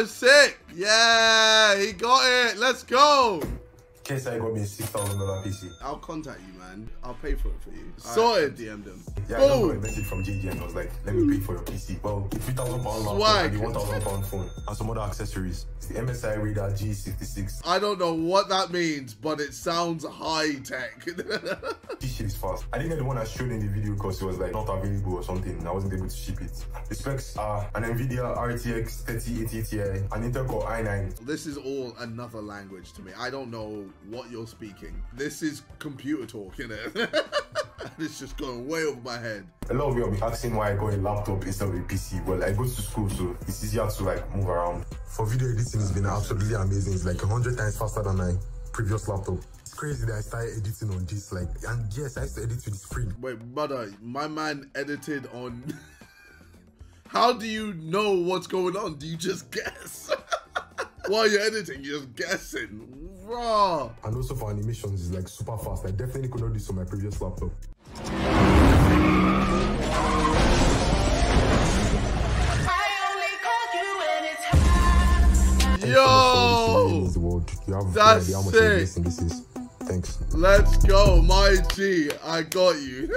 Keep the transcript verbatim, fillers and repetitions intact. Oh, sick. Yeah, he got it. Let's go. K S I got me a six thousand dollar P C. I'll contact you, man. I'll pay for it for you. Sorted. D M them. Yeah, I got a message from G G and I was like, let me pay for your P C. Well, three thousand pounds laptop and the one thousand pound phone and some other accessories. It's the M S I Raider G sixty-six. I don't know what that means, but it sounds high tech. This shit is fast. I didn't get the one I showed in the video because it was like not available or something and I wasn't able to ship it. The specs are an NVIDIA R T X thirty eighty Ti, an Intel Core i nine. This is all another language to me. I don't know what you're speaking. This is computer talk, innit? It's just going way over my head. A lot of you will be asking why I got a laptop instead of a P C. Well, I go to school, so it's easier to like move around. For video editing, it's been absolutely amazing. It's like a hundred times faster than my previous laptop. It's crazy that I started editing on this, like, and yes, I used to edit with the screen. Wait, brother, my man edited on... How do you know what's going on? Do you just guess? While you're editing, you're just guessing. Raw. And also for animations, it's like super fast. I definitely could not do this on my previous laptop. Yo! That's sick. Thanks. Let's go, my G. I got you.